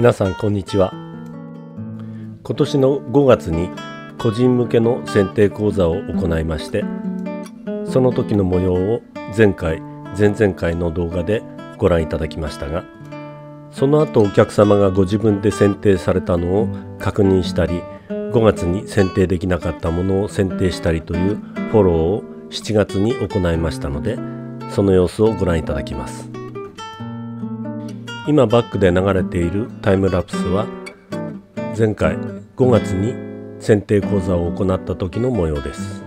皆さんこんにちは。今年の5月に個人向けの剪定講座を行いまして、その時の模様を前回前々回の動画でご覧いただきましたが、その後お客様がご自分で剪定されたのを確認したり、5月に剪定できなかったものを剪定したりというフォローを7月に行いましたので、その様子をご覧いただきます。今バックで流れているタイムラプスは前回5月に剪定講座を行った時の模様です。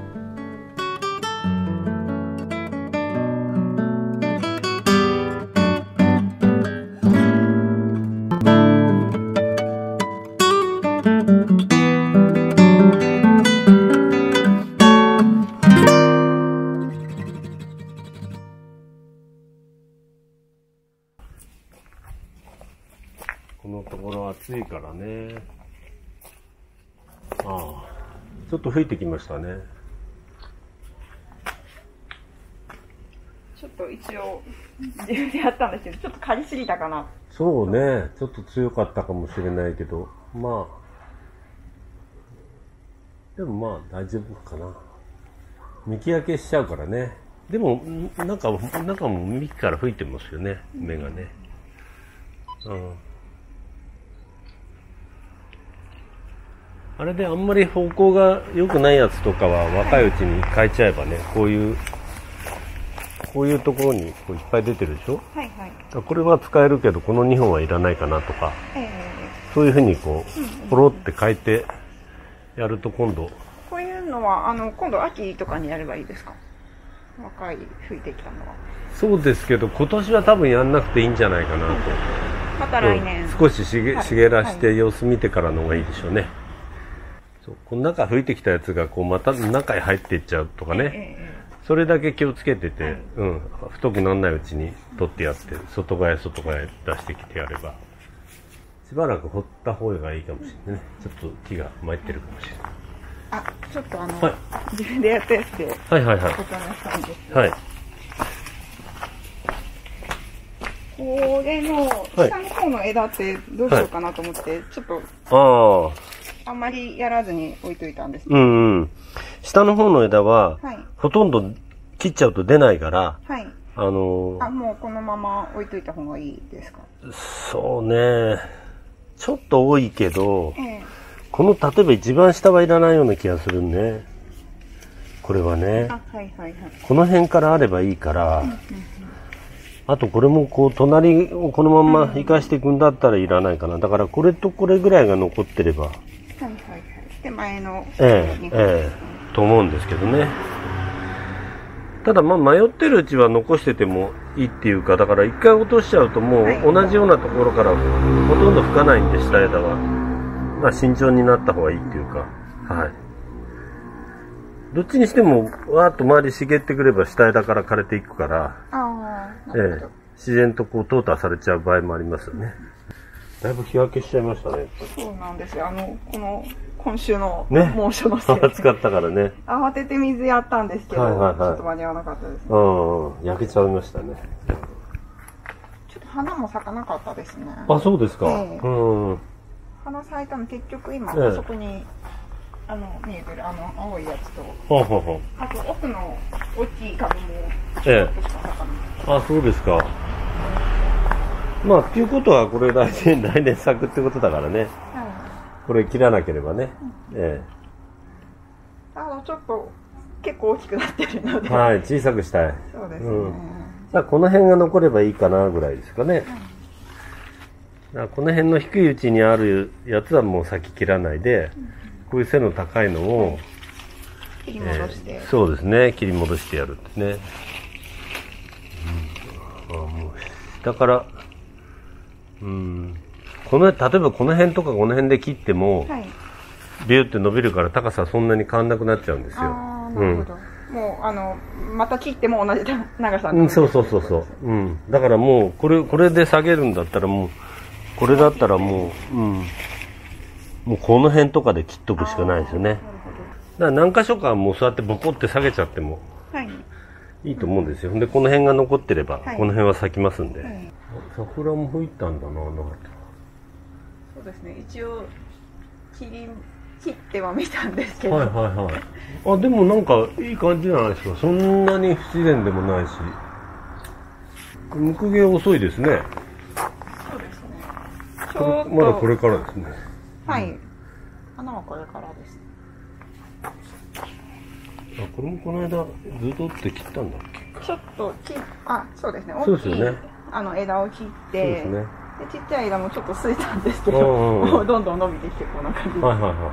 このところ暑いからね。ああ、ちょっと吹いてきましたね。ちょっと一応自分でやったんですけど、ちょっと刈りすぎたかな。そうね、ちょっと強かったかもしれないけど、まあでもまあ大丈夫かな。幹焼けしちゃうからね。でも中も幹から吹いてますよね、芽がね。うん。あれであんまり方向が良くないやつとかは若いうちに変えちゃえばね、こういうところにこういっぱい出てるでしょ。はいはい。これは使えるけどこの2本はいらないかなとか、そういうふうにこうポロって変えてやると今度。こういうのは今度秋とかにやればいいですか。若い吹いてきたのは。そうですけど今年は多分やんなくていいんじゃないかなと。また来年。少し茂らして様子見てからの方がいいでしょうね。この中吹いてきたやつがこうまた中へ入っていっちゃうとかね、それだけ気をつけてて、うん、太くならないうちに取ってやって、外側へ出してきてやればしばらく掘った方がいいかもしれないね。ちょっと木が参ってるかもしれない。あ、ちょっとはい、自分でやったやつではい、これの下の方の枝ってどうしようかなと思って、はい、ちょっとあんまりやらずに置いといたんですね。うんうん。下の方の枝は、はい、ほとんど切っちゃうと出ないから、はい、もうこのまま置いといた方がいいですか？そうね。ちょっと多いけど、この例えば一番下はいらないような気がするね。これはね。あ、はいはいはい。この辺からあればいいから、あとこれもこう隣をこのまま生かしていくんだったらいらないかな。だからこれとこれぐらいが残ってれば。手前のと思うんですけどね。ただまあ迷ってるうちは残しててもいいっていうか、だから一回落としちゃうともう同じようなところからほとんど吹かないんで、下枝はまあ慎重になった方がいいっていうか、はい。どっちにしてもわーっと周り茂ってくれば下枝から枯れていくから、自然とこう淘汰されちゃう場合もありますよね。だいぶ日焼けしちゃいましたね。そうなんですよ。この今週の猛暑のせいで、暑かったからね。慌てて水やったんですけど、ちょっと間に合わなかったですね。焼けちゃいましたね。ちょっと花も咲かなかったですね。あ、そうですか。花咲いたの結局今あそこに見えてる青いやつと、あと奥の大きい株もちょっとしか咲かなかった。あ、そうですか。まあっていうことはこれ来年咲くってことだからね。これ切らなければね。ちょっと結構大きくなってるので、はい、小さくしたい。そうですね。じゃあこの辺が残ればいいかなぐらいですかね。この辺の低いうちにあるやつはもう先切らないで、こういう背の高いのを切り戻して、そうですね、切り戻してやるってね。だから例えばこの辺とかこの辺で切っても、はい、ビューって伸びるから高さそんなに変わんなくなっちゃうんですよ。もうまた切っても同じ長さになる。そう、だからもうこれで下げるんだったら、もうこれだったらもうこの辺とかで切っとくしかないですよね。だから何箇所かもうそうやってボコって下げちゃってもいいと思うんですよ。でこの辺が残ってれば、この辺は咲きますんで。桜も吹いたんだな。そうですね、一応切っては見たんですけど、はいはいはい、あ、でもなんかいい感じじゃないですか。そんなに不自然でもないし、むくげ遅いですね。そうですね、ちょっとまだこれからですね。はい、花はこれからですね。あ、これもこの間ずっとって切ったんだっけ。ちょっとあ、そうですね、大きい、ね、枝を切って、そうですね、でちっちゃい枝もちょっとすいたんですけど、もうどんどん伸びてきて、こんな感じで。はいはいはいはい。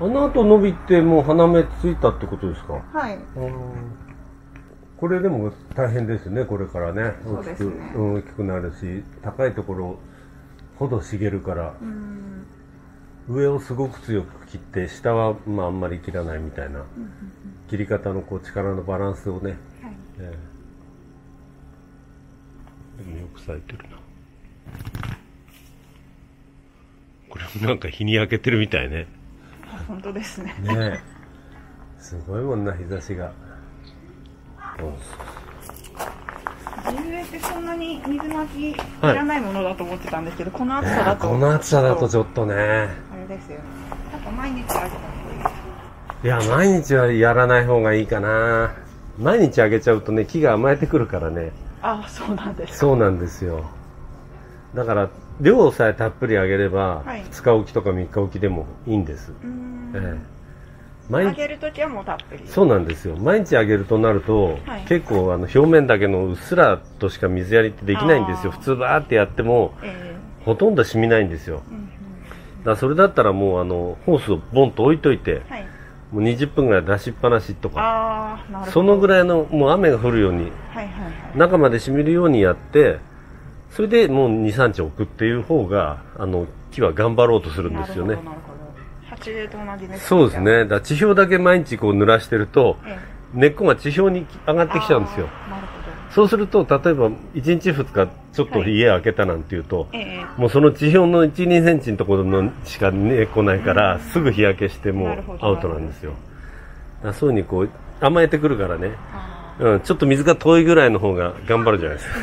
あの後伸びてもう花芽ついたってことですか。はい。これでも大変ですね、これからね。そうですね。大きくなるし、高いところほど茂るから。上をすごく強く切って、下はまああんまり切らないみたいな。切り方のこう力のバランスをね。はい。でもよく咲いてるな。これもなんか日に焼けてるみたいね。本当ですね。ね、すごいもんな、日差しが。地植えってそんなに水まきいらないものだと思ってたんですけど、はい、この暑さだと。この暑さだとちょっとね。あれですよね。なんか毎日あげた方がいい。いや、毎日はやらない方がいいかな。毎日あげちゃうとね、木が甘えてくるからね。あ、そうなんですか。そうなんですよ。だから量さえたっぷりあげれば、はい、2日おきとか3日おきでもいいんです。毎日あげるときはもうたっぷり。そうなんですよ。毎日あげるとなると、はい、結構表面だけのうっすらとしか水やりってできないんですよ。普通バーってやっても、ほとんど染みないんですよ。だからそれだったらもうホースをボンと置いといて、はい、もう20分ぐらい出しっぱなしとか、そのぐらいのもう雨が降るように、中まで染みるようにやって。それでもう2、3日置くっていう方が木は頑張ろうとするんですよね。鉢植えと同じですね。そうですね。だ地表だけ毎日こう濡らしてると、根っこが地表に上がってきちゃうんですよ。なるほど。そうすると例えば1日2日ちょっと家開けたなんていうと、もうその地表の1、2センチのところのしか根っこないから、すぐ日焼けしてもうアウトなんですよ。だそういうふうにこう甘えてくるからね。うん、ちょっと水が遠いぐらいの方が頑張るじゃないですか。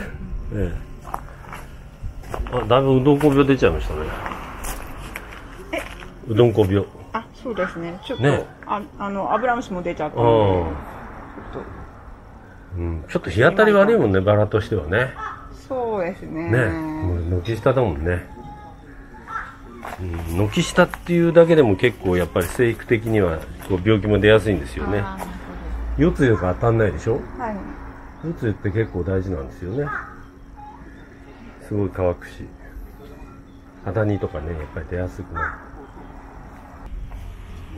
あ、だいぶうどんこ病出ちゃいましたね。うどんこ病。あ、そうですね。ちょっと、ね、油虫も出ちゃったので。ちょっと日当たり悪いもんね、バラとしてはね。そうですね。ね、もう軒下だもんね。軒下っていうだけでも結構やっぱり生育的にはこう病気も出やすいんですよね。夜露が当たんないでしょ。はい。夜露って結構大事なんですよね。すごい乾くし、肌にとかね、やっぱり出やすくな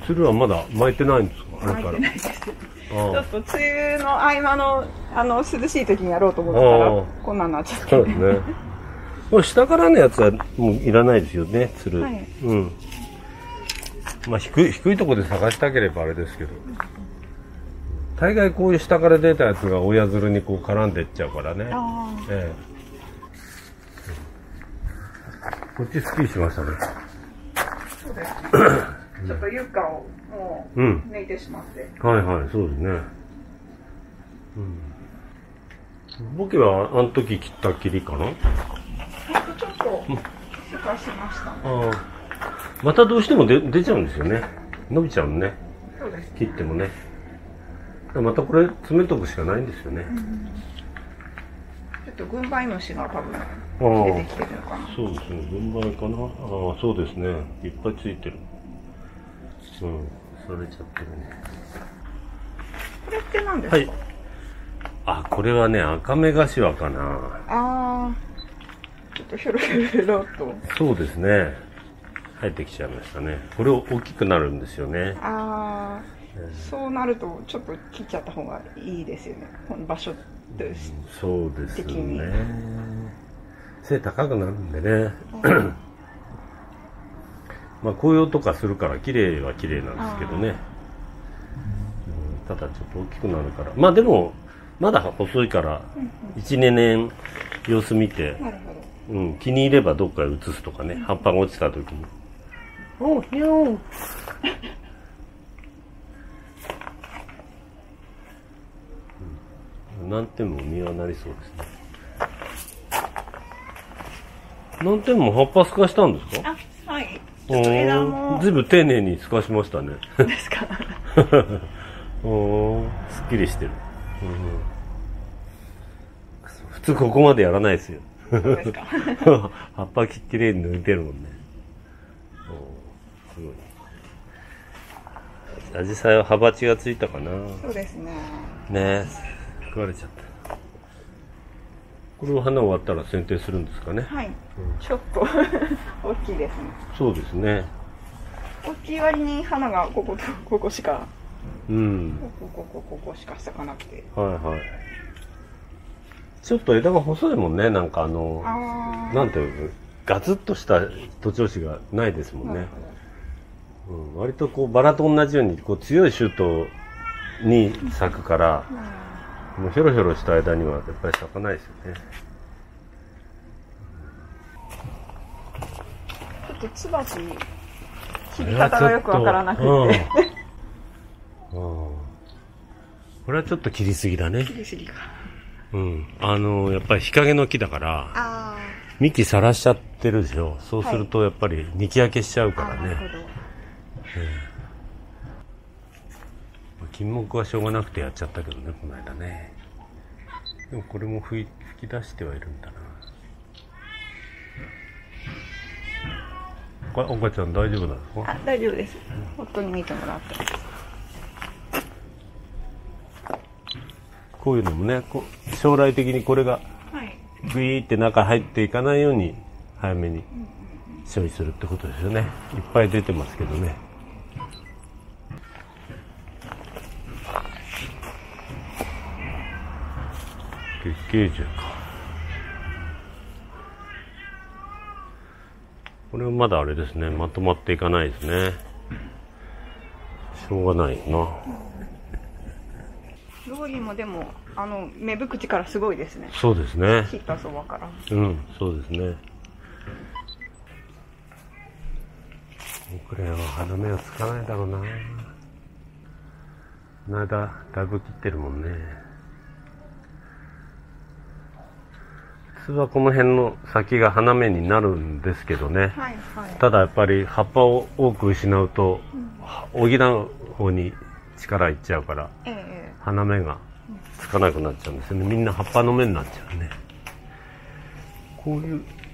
る。つるはまだ巻いてないんですか、あれから。巻いてないです。ちょっと梅雨の合間の涼しい時にやろうと思ったらこんなになっちゃって。そうですね。これ下からのやつはもういらないですよね、つる。はい、うん。まあ低いところで探したければあれですけど。大概こういう下から出たやつが親づるにこう絡んでいっちゃうからね。こっちスッキリしましたね。そうですね。ちょっと床をもう抜いてしまって。はいはい、そうですね。ボケはあの時切ったきりかな？ちょっと出荷しましたね。またどうしても出ちゃうんですよね。伸びちゃうね。そうですね。切ってもね。またこれ詰めとくしかないんですよね。ちょっと軍配虫が多分。出てきてるかな。そうですね、軍配かな。ああ、そうですね、いっぱいついてる。うん、されちゃってるね。これって何ですか？はい。あ、これはね、赤目頭かな。ああ、ちょっとひょろひょろと。そうですね。生えてきちゃいましたね。これを大きくなるんですよね。ああ。そうなるとちょっと切っちゃった方がいいですよね。この場所です。そうですね。背高くなるんでね。まあ紅葉とかするから綺麗は綺麗なんですけどね。ただちょっと大きくなるから。まあでもまだ細いから1、2年様子見て、気に入ればどっかへ移すとかね。葉っぱが落ちた時に。おう、にゃおう。なんても実はなりそうですね。何点も葉っぱ透かしたんですか？あ、はい。ちょっと枝もずいぶん丁寧に透かしましたね。ですか。おお、すっきりしてる。うん、普通ここまでやらないですよ。そうですか。葉っぱきれいに抜いてるもんね。お、すごい。紫陽花は葉鉢がついたかな。そうですね。ね、食われちゃった。これを花終わったら剪定するんですかね。はい。ちょっと大きいですね。そうですね。大きい割に花がこことここしか、うん。ここしか咲かなくて。はいはい。ちょっと枝が細いもんね。なんかなんていうの、ガツッとした徒長枝がないですもんね。うん、割とこうバラと同じようにこう強いシュートに咲くから。うん、もうひょろひょろした間にはやっぱり咲かないですよね。ちょっとツバキ切り方がよくわからなくて、これはちょっと切りすぎだね。切りすぎか。うん、やっぱり日陰の木だから幹さらしちゃってるでしょ。そうするとやっぱり幹焼けしちゃうからね。金木はしょうがなくてやっちゃったけどね、この間ね。でもこれも吹き出してはいるんだな。赤ちゃん大丈夫なんですか？あ、大丈夫です。夫に見てもらったです。こういうのもね、将来的にこれがグイーって中入っていかないように早めに処理するってことですよね。いっぱい出てますけどね。月桂樹か。これはまだあれですね、まとまっていかないですね。しょうがないな。ローリーもでも芽吹口からすごいですね。そうですね。切ったそばから。うん、そうですね。これは花芽はつかないだろうな。この間だいぶ切ってるもんね。普通はこの辺の先が花芽になるんですけどね、はいはい、ただやっぱり葉っぱを多く失うと、うん、補う方に力いっちゃうから、花芽がつかなくなっちゃうんですよね。みんな葉っぱの芽になっちゃうね。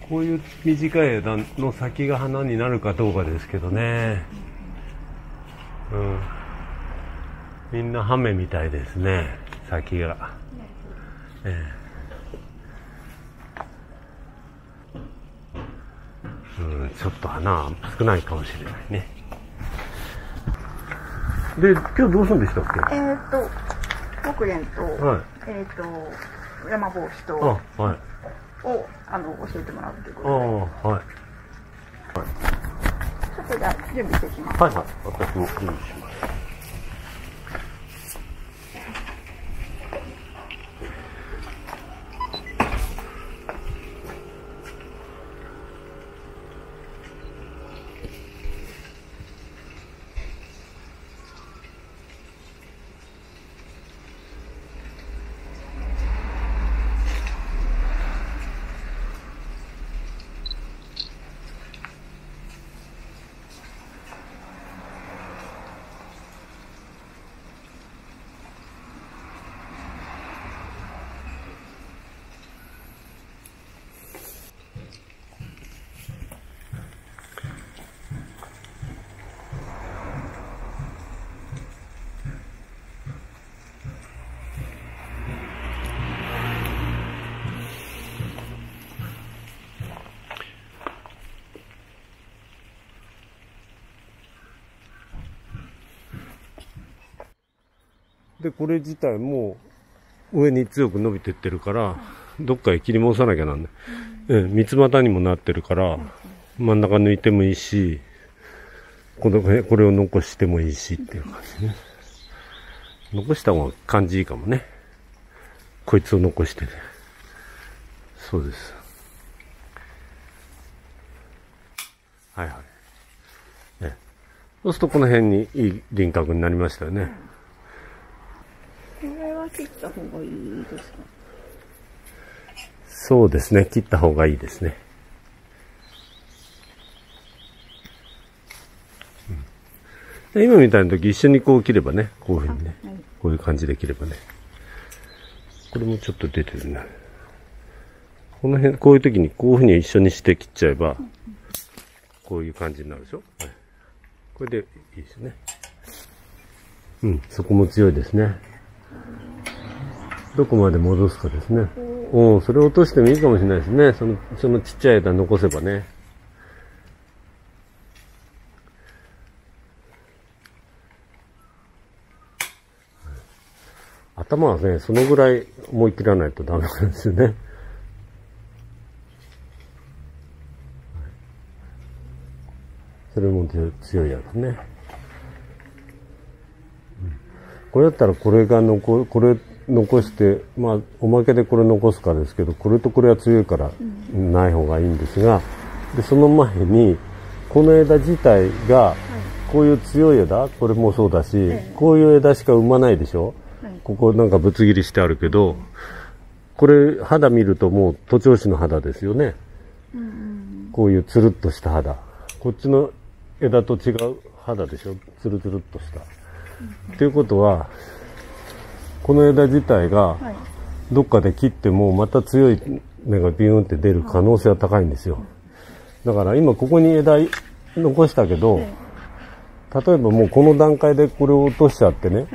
こういう短い枝の先が花になるかどうかですけどね、うん、みんな葉芽みたいですね、先が。うん、ちょっと花少ないかもしれないね。で、今日どうするんでしたっけ？木蓮と、はい、山帽子と、あ、はい、を教えてもらうということで、はい、はい、ちょっとじゃあ準備していきます。はいはい、私も準備します。で、これ自体も上に強く伸びてってるから、どっかへ切り戻さなきゃなんない。三つ股にもなってるから、真ん中抜いてもいいし、これを残してもいいしっていう感じね。残した方が感じいいかもね。こいつを残してね。そうです。はいはい。ね、そうするとこの辺にいい輪郭になりましたよね。これは切った方がいいですか？そうですね、切った方がいいですね。今みたいな時一緒にこう切ればね、こういうふうにね、こういう感じで切ればね。これもちょっと出てるね。この辺、こういう時にこういうふうに一緒にして切っちゃえば、こういう感じになるでしょ。これでいいですね。うん、そこも強いですね。どこまで戻すかですね。お、それ落としてもいいかもしれないですね。そのちっちゃい枝残せばね。頭はね、そのぐらい思い切らないとダメなんですよね。それも強いやつね。これだったらこれ残して、まあ、おまけでこれ残すかですけど、これとこれは強いからない方がいいんですが、で、その前に、この枝自体が、こういう強い枝、これもそうだし、こういう枝しか生まないでしょ。ここなんかぶつ切りしてあるけど、これ肌見るともう徒長枝の肌ですよね。こういうつるっとした肌。こっちの枝と違う肌でしょ。つるつるっとした。ということは、この枝自体がどっかで切ってもまた強い芽がビューンって出る可能性は高いんですよ。だから今ここに枝残したけど、例えばもうこの段階でこれを落としちゃってね、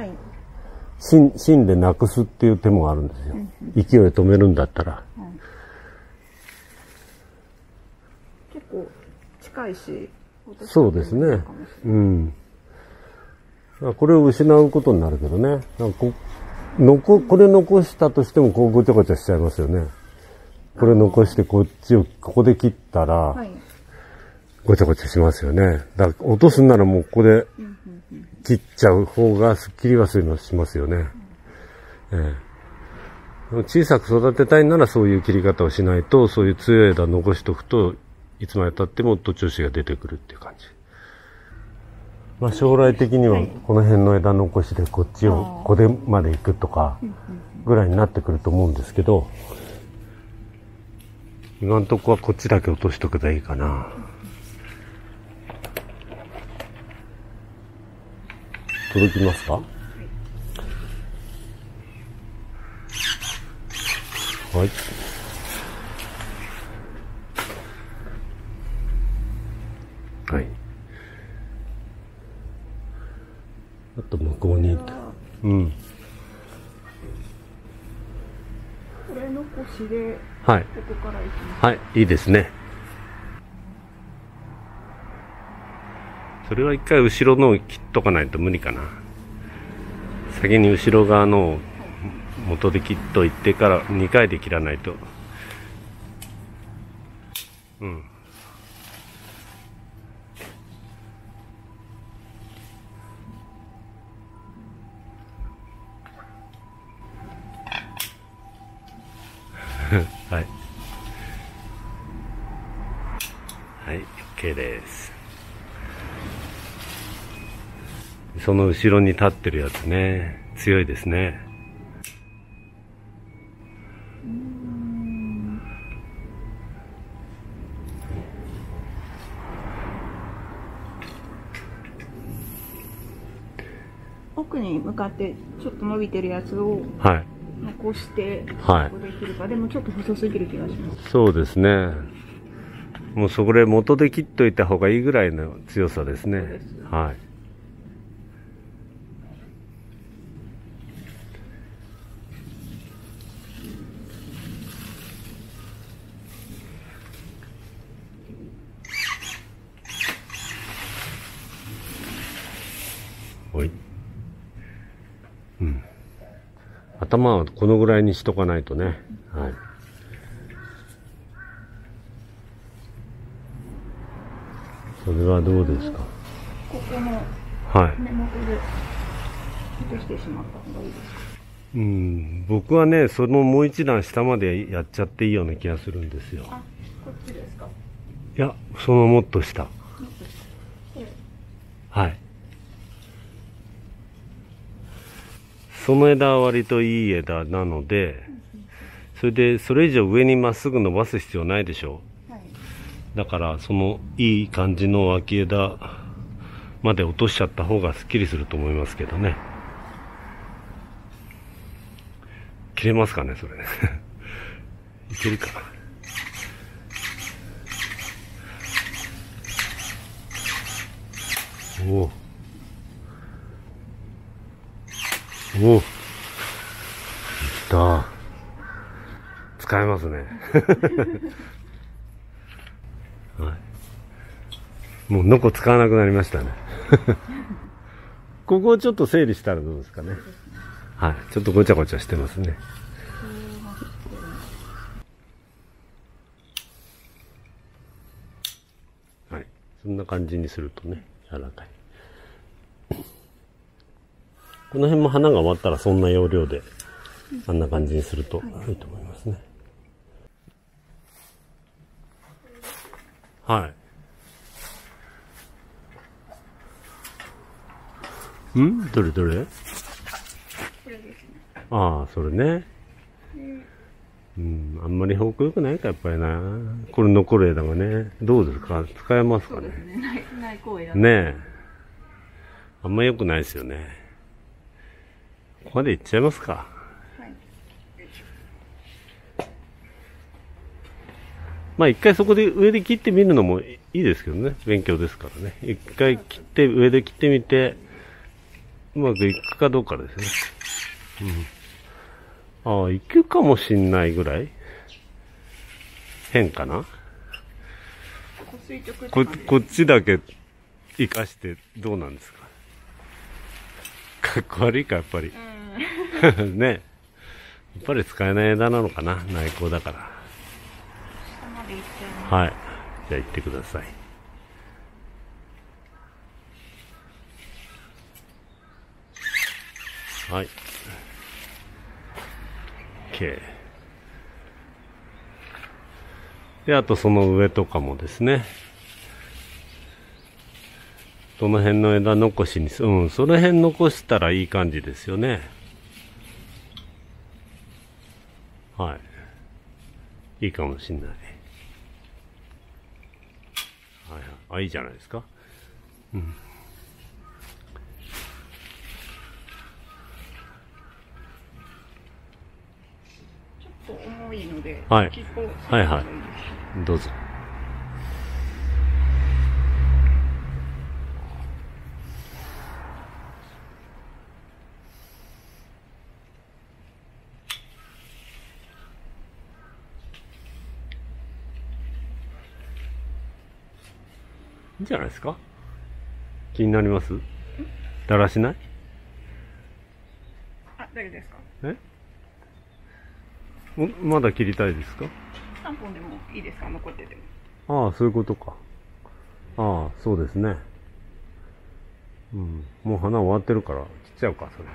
芯でなくすっていう手もあるんですよ。勢い止めるんだったら。結構近いし、そうですね。うん。これを失うことになるけどね。なんかこれ残したとしてもこうごちゃごちゃしちゃいますよね。これ残してこっちをここで切ったら、ごちゃごちゃしますよね。だから落とすんならもうここで切っちゃう方がすっきりはしますよね。小さく育てたいならそういう切り方をしないと、そういう強い枝残しとくと、いつまで経っても徒長枝が出てくるっていう感じ。まあ将来的にはこの辺の枝残しでこっちをここまで行くとかぐらいになってくると思うんですけど、今のとこはこっちだけ落としとけばいいかな。届きますか？はい。はい。あと向こうに、うん。これ残しで、はい。ここから行きます。はい、いいですね。それは一回後ろのを切っとかないと無理かな。先に後ろ側のを元で切っといてから2回で切らないと。うん。はい。はい、OK です。その後ろに立ってるやつね、強いですね。奥に向かってちょっと伸びてるやつを。はい。残して、はい、ここで切るか。でもちょっと細すぎる気がします。そうですね。もうそこで元で切っといた方がいいぐらいの強さですね。はい。おい。うん。頭はこのぐらいにしとかないとね。はい。それはどうですか。ここの根元で落としてしまった方がいいですか。うん、僕はね、そのもう一段下までやっちゃっていいような気がするんですよ。あ、こっちですか。いや、そのもっと下。はい。その枝は割といい枝なので、それ以上上にまっすぐ伸ばす必要ないでしょう。だから、そのいい感じの脇枝まで落としちゃった方がすっきりすると思いますけどね。切れますかね、それ。いけるかな。おお、いった。使えますね。はい。もうノコ使わなくなりましたね。ここをちょっと整理したらどうですかね。はい。ちょっとごちゃごちゃしてますね。はい。そんな感じにするとね。柔らかい。この辺も花が終わったらそんな要領であんな感じにするといいと思いますね。はい。ん？どれどれ？これですね。ああ、それね。うん、あんまり方向良くないか、やっぱりな。これ残る枝がね、どうですか？使えますかね。ねえ。あんま良くないですよね。ここまでいっちゃいますか。はい、まあ一回そこで上で切ってみるのもいいですけどね。勉強ですからね。一回切って、上で切ってみて、うまくいくかどうかですね。うん。ああ、行くかもしんないぐらい変かな。こっちだけ生かしてどうなんですか。かっこ悪いか、やっぱり。ね。やっぱり使えない枝なのかな、内向だから。下まで行っちゃう。はい。じゃあ行ってください。はい。で、あとその上とかもですね、その辺の枝残しに、うん、その辺残したらいい感じですよね。はい。いいかもしんない。はい、あ、いいじゃないですか。うん。はい、はいはい、どうぞ。いいんじゃないですか。気になります？だらしない？あ、大丈夫ですか？え？まだ切りたいですか？3本でもいいですか？残ってても。ああ、そういうことか。ああ、そうですね。うん。もう花終わってるから切っちゃうか、それ。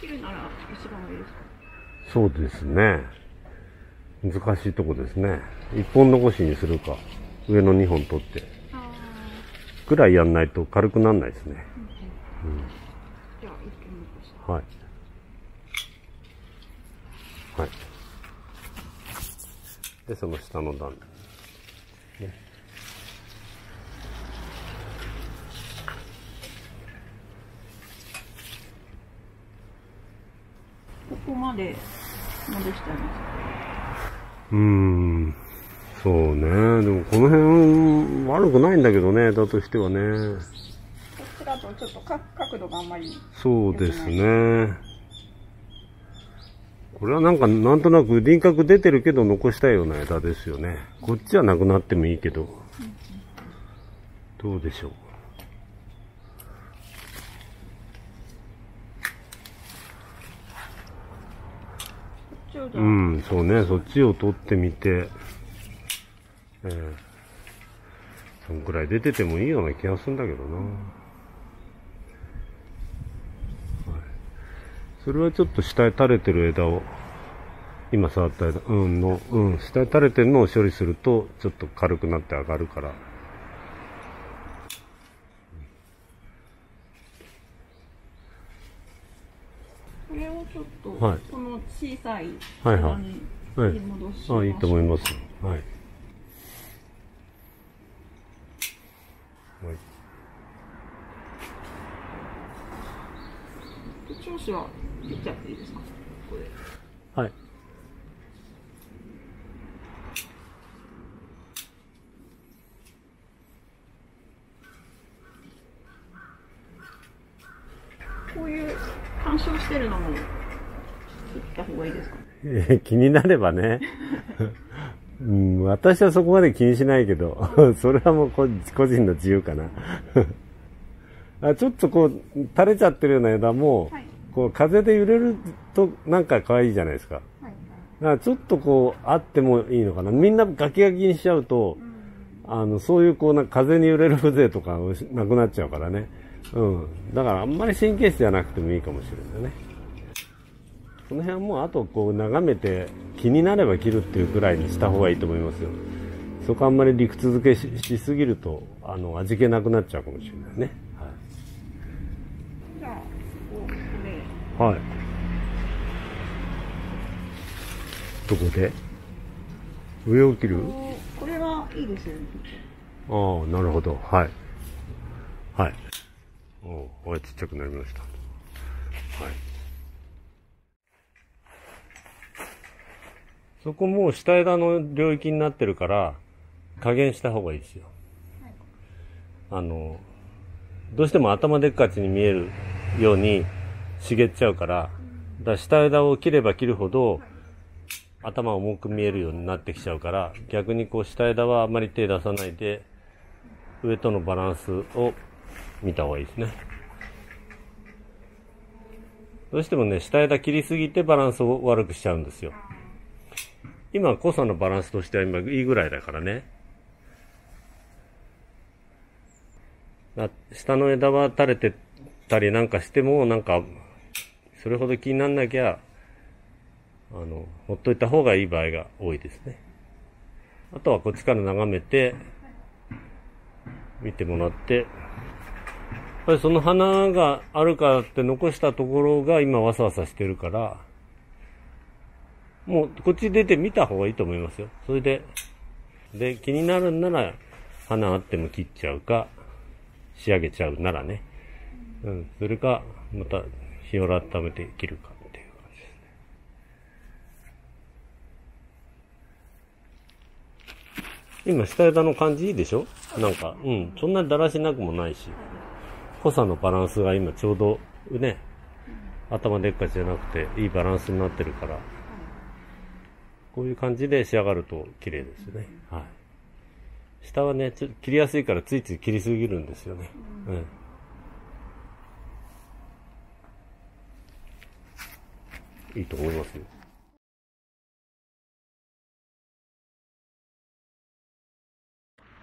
切るなら一番上ですか？そうですね。難しいとこですね。1本残しにするか、上の2本取って。ぐらいやんないと軽くならないですね。うん。うん、はい。はい。で、その下の段。ね。ここまで戻したんですか？そうね。でもこの辺悪くないんだけどね、だとしてはね。ちょっと角度があんまり。そうですね。これはなんかなんとなく輪郭出てるけど残したいような枝ですよね。こっちはなくなってもいいけど。どうでしょう。うん、そうね。そっちを取ってみて、そんくらい出ててもいいような気がするんだけどな。それはちょっと下へ垂れてる枝を、今触った枝、下へ垂れてるのを処理すると、ちょっと軽くなって上がるから。これをちょっと、この小さい枝に戻します。はいはい。あ、いいと思います。はい。長子は切っちゃっていいですか、ここで。はい。こういう干渉してるのも切った方がいいですか。気になればね。うん、私はそこまで気にしないけど、それはもう個人の自由かな。あ、ちょっとこう、垂れちゃってるような枝も、はい、こう風で揺れるとなんか可愛いじゃないですか。はい、だからちょっとこう、あってもいいのかな。みんなガキガキにしちゃうと、うん、そういうこう、なんか風に揺れる風情とかなくなっちゃうからね。うん。だからあんまり神経質じゃなくてもいいかもしれないね。この辺はもうあとこう眺めて気になれば切るっていうくらいにした方がいいと思いますよ。そこあんまり理屈付け しすぎると味気なくなっちゃうかもしれないね。はい、じゃあここで、はい、どこで上を切る、これはいいですよね。ああ、なるほど。はいはい。おお、ちっちゃくなりました。はい、そこもう下枝の領域になってるから加減した方がいいですよ。はい、どうしても頭でっかちに見えるように茂っちゃうから、下枝を切れば切るほど頭重く見えるようになってきちゃうから、逆にこう下枝はあまり手出さないで上とのバランスを見た方がいいですね。どうしてもね、下枝切りすぎてバランスを悪くしちゃうんですよ。今、濃さのバランスとしては今いいぐらいだからね。下の枝は垂れてたりなんかしても、なんか、それほど気になんなきゃ、ほっといた方がいい場合が多いですね。あとはこっちから眺めて、見てもらって、やっぱりその花があるからって残したところが今わさわさしてるから、もうこっち出てみた方がいいと思いますよ。それで、気になるんなら、花あっても切っちゃうか、仕上げちゃうならね。うん、それか、また、日を改めて切るかっていう感じですね。今、下枝の感じいいでしょ？なんか、うん、そんなにだらしなくもないし、濃さのバランスが今ちょうど、ね、頭でっかちじゃなくて、いいバランスになってるから、こういう感じで仕上がると綺麗ですね。はい。下はね、ちょっと切りやすいからついつい切りすぎるんですよね。うん。うん、いいと思いますよ。は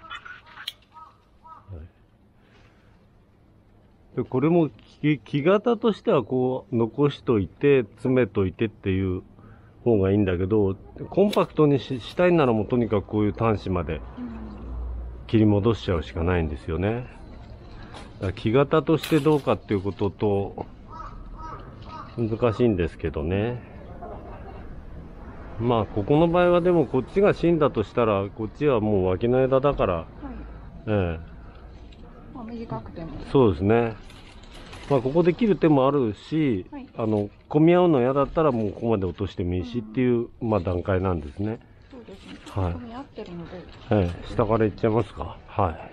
い、でこれも木型としてはこう残しといて、詰めといてっていう方がいいんだけど、コンパクトにしたいならもうとにかくこういう端子まで切り戻しちゃうしかないんですよね。だから木型としてどうかっていうことと難しいんですけどね。まあここの場合はでもこっちが芯だとしたらこっちはもう脇の枝だから、はい、ええ、まあ短くてもそうですね。まあここで切る手もあるし、はい、混み合うの嫌だったらもうここまで落としてもいいしっていう、まあ段階なんですね。そうですね。はい。混み合ってるので。下からいっちゃいますか。はい。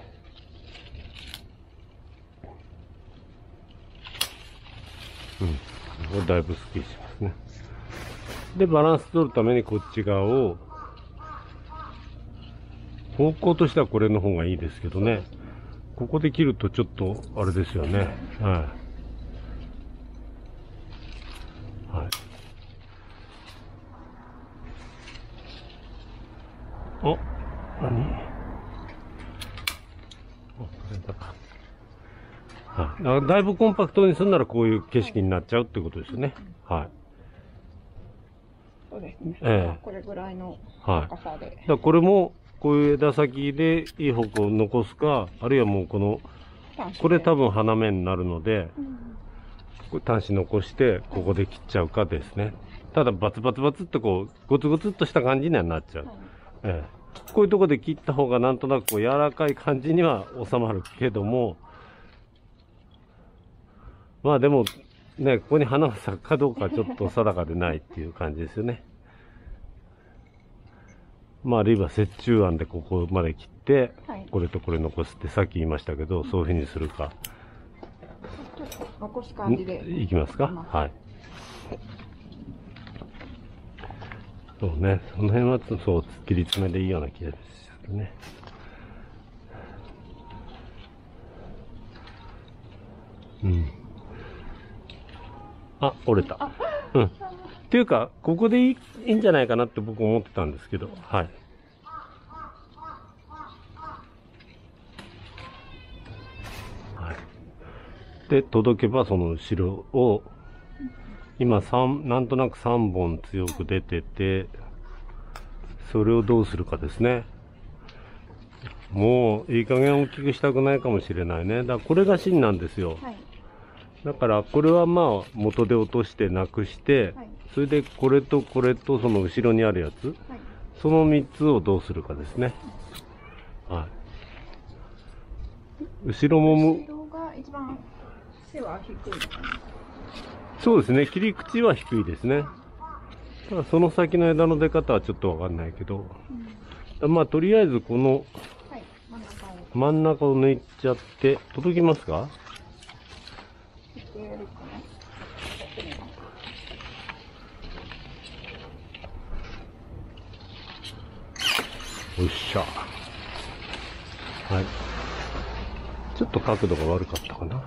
うん。これだいぶスッキリしますね。で、バランス取るためにこっち側を、方向としてはこれの方がいいですけどね。ここで切るとちょっとあれですよね。はい。お、何？お、これだ。はい。だいぶコンパクトにするならこういう景色になっちゃうってことですね。はい。そうですね。これぐらいの高さで。はい、だからこれもこういう枝先でいい方向を残すか、あるいはもうこの、これ多分花芽になるので、これ端子残してここで切っちゃうかですね。ただバツバツバツってこう、ゴツゴツっとした感じにはなっちゃう。はい、こういうところで切った方がなんとなくこう柔らかい感じには収まるけども、まあでもね、ここに花を咲くかどうかちょっと定かでないっていう感じですよね。まあ、あるいは折衷案でここまで切って、はい、これとこれ残すってさっき言いましたけど、そういうふうにするか。ちょっと残す感じで。いきますか。はい。そうね、その辺はそう切り詰めでいいような気がするね。うん。あ、折れた。うん。っていうか、ここでいいんじゃないかなって僕思ってたんですけど、はい。はい。で、届けばその後ろを、今なんとなく3本強く出てて、それをどうするかですね。もういい加減大きくしたくないかもしれないね。だからこれが芯なんですよ。はい、だからこれはまあ元で落としてなくして、はい、それでこれとこれとその後ろにあるやつ、はい、その3つをどうするかですね。はい、後ろも後ろが一番背は低いのかな。そうですね、切り口は低いですね。ただその先の枝の出方はちょっとわかんないけど、うん、まあとりあえずこの真ん中を抜いちゃって、届きますか？おっしゃ。はい。ちょっと角度が悪かったかな。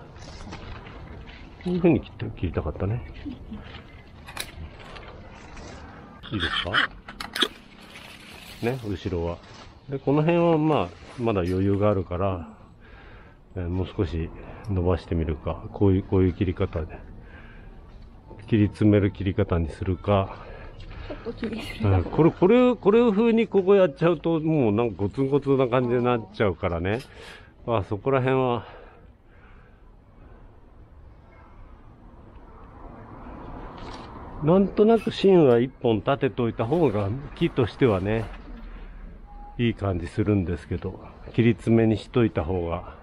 こういうふうに切りたかったね。いいですかね、後ろは。で、この辺はまあ、まだ余裕があるから、もう少し伸ばしてみるか、こういう切り方で、切り詰める切り方にするか、これを風にここやっちゃうと、もうなんかゴツンゴツンな感じになっちゃうからね。あ、そこら辺は、なんとなく芯は一本立てといた方が木としてはね、いい感じするんですけど、切り詰めにしといた方が。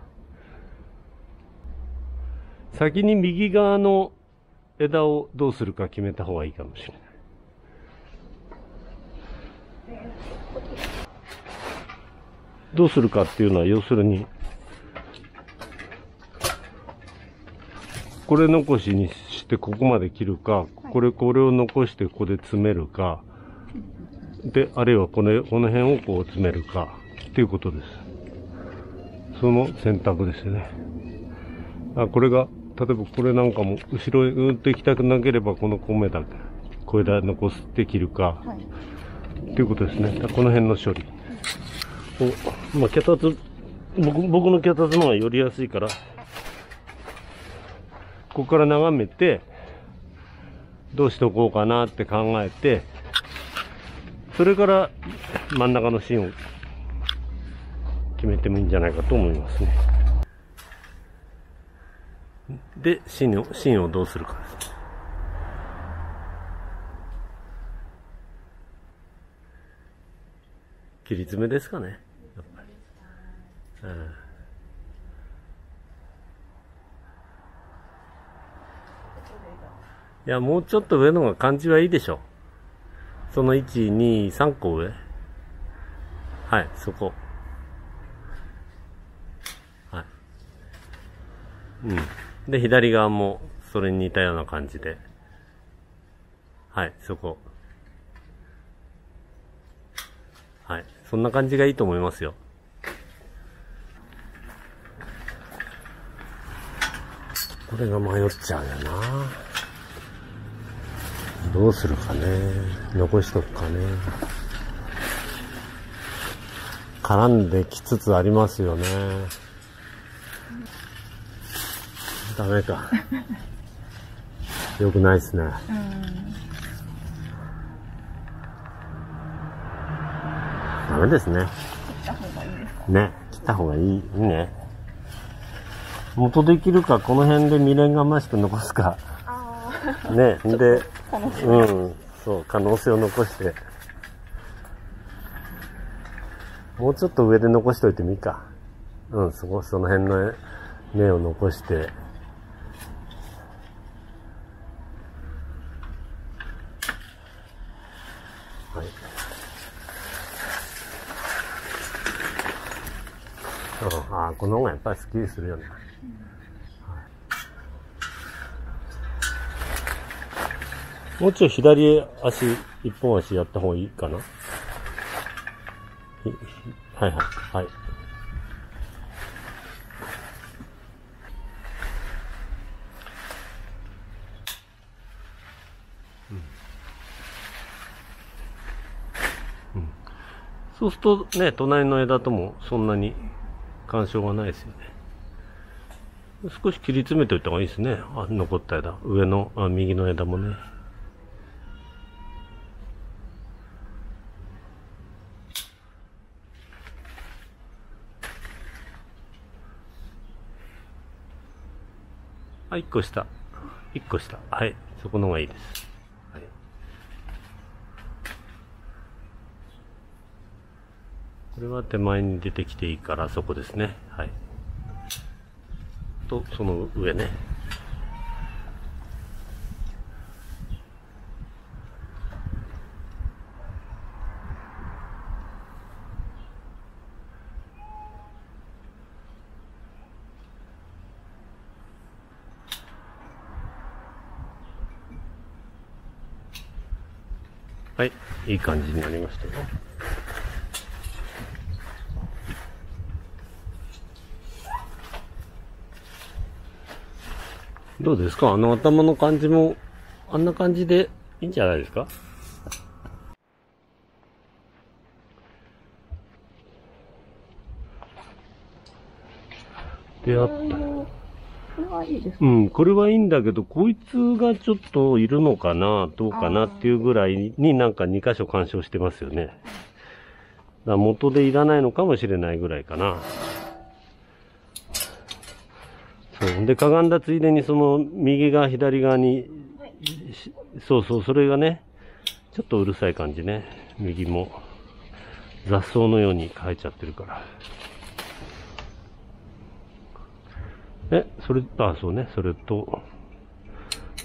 先に右側の枝をどうするか決めた方がいいかもしれない。どうするかっていうのは要するに、これ残しにしてここまで切るか、これを残してここで詰めるか、で、あるいはこの辺をこう詰めるか、っていうことです。その選択ですよね。あ、これが、例えばこれなんかも、後ろへうんと行きたくなければ、この米だけ、小枝残して切るか、っていうことですね。この辺の処理。お、まあ、脚立、僕の脚立の方が寄りやすいから、ここから眺めて、どうしとこうかなって考えて、それから真ん中の芯を決めてもいいんじゃないかと思いますね。で、芯をどうするかですね。切り詰めですかね、やっぱり。うん。いや、もうちょっと上の方が感じはいいでしょ。その1、2、3個上。はい、そこ。はい。うん。で、左側もそれに似たような感じで。はい、そこ。はい。そんな感じがいいと思いますよ。これが迷っちゃうよな。どうするかね。残しとくかね。絡んできつつありますよね。ダメか。よくないですね。ダメですね。切った方がいいですかね。切った方がいいね。元できるか、この辺で未練がましく残すか。ね、で、うん、そう、可能性を残して。もうちょっと上で残しといてもいいか。うん、その辺の芽を残して。ああ、この方がやっぱりスッキリするよね。はい、もうちょい左足一本足やった方がいいかな。はいはいはい。そうするとね、隣の枝ともそんなに干渉がないですよね。少し切り詰めておいた方がいいですね。あ、残った枝。上の、あ、右の枝もね。あ、一個下。一個下。はい。そこの方がいいです。これは手前に出てきていいからそこですね。はい。と、その上ね。はい。いい感じになりましたよ。どうですか？あの頭の感じも、あんな感じでいいんじゃないですか？出会った。これはいいですか？うん、これはいいんだけど、こいつがちょっといるのかな、どうかなっていうぐらいになんか2箇所干渉してますよね。だから元でいらないのかもしれないぐらいかな。で、かがんだついでにその右側左側に、そうそう、それがね、ちょっとうるさい感じね。右も雑草のように生えちゃってるから。え、それ、あ、そうね、それと、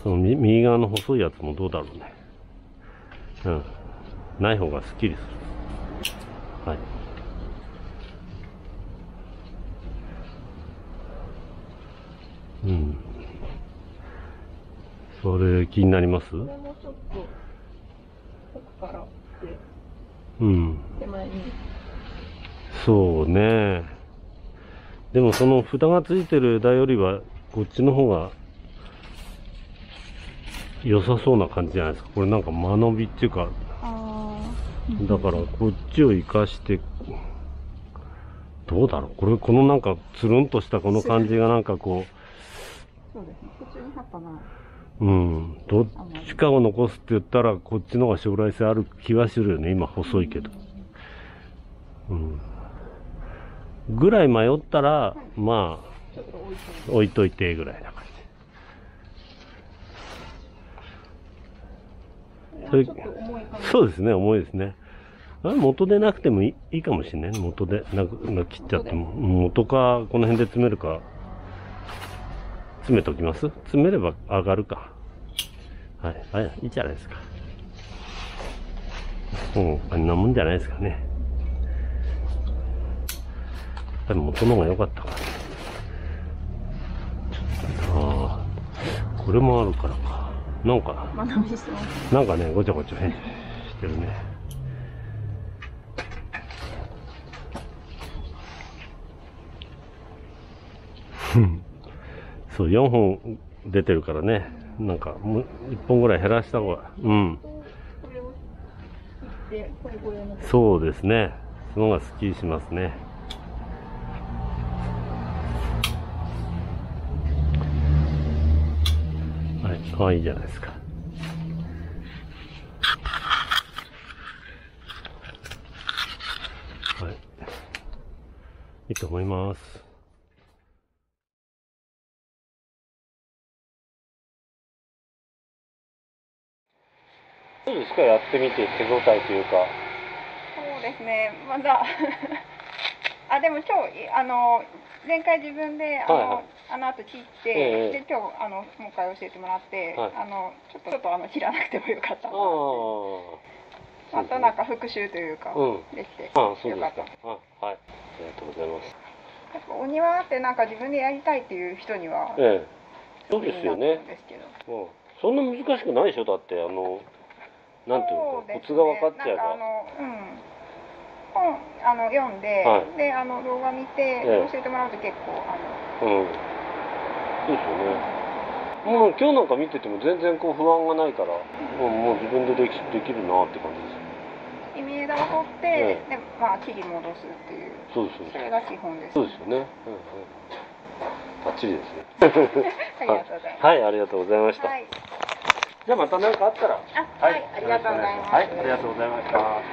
その右側の細いやつもどうだろうね。うん。ない方がスッキリする。はい。うん。それ気になります？これもちょっと奥からで、うん。手前に。そうね。でもその蓋がついてる枝よりはこっちの方が良さそうな感じじゃないですか。これなんか間延びっていうか。だからこっちを生かして。どうだろう。これこのなんかつるんとしたこの感じがなんかこう。そうですね、途中にあったな。うん。どっちかを残すって言ったら、こっちの方が将来性ある気はするよね。今、細いけど。うん。ぐらい迷ったら、はい、まあ、置いといて、ぐらいな感じ。そうですね、重いですね。あれ元でなくてもいいかもしれない。元でなく切っちゃっても。元か、この辺で詰めるか。詰めておきます？詰めれば上がるか。はい。はい。いいじゃないですか。もう、あんなもんじゃないですかね。やっぱり元の方が良かったから。ああ。これもあるからか。なんか、なんかね、ごちゃごちゃ変してるね。そう、4本出てるからね。なんか、もう1本ぐらい減らした方が、うん。そうですね。その方がスッキリしますね。はい、可愛いじゃないですか。はい。いいと思います。どうですか、やってみて手応えというか。そうですね、まだあ、でも今日前回自分であの後切って、で今日今回教えてもらって、はい、ちょっと切らなくてもよかったなって、またなんか復習というか、できてよかった。あ、そうですか。はい、ありがとうございます。お庭ってなんか自分でやりたいっていう人には、ええ、そうですよね。うん、そんな難しくないでしょ。だってなんていうか、コツが分かっちゃえば。本読んで、はい、で動画見て、教えてもらうと結構そうですよね。もう今日なんか見てても全然こう不安がないから、もう自分でできるなって感じです。意味枝を取って、でまあ切り戻すっていう。そうです。それが基本です。そうですよね。バッチリですね。はい、ありがとうございました。じゃあまた何かあったら。はい、ありがとうございました。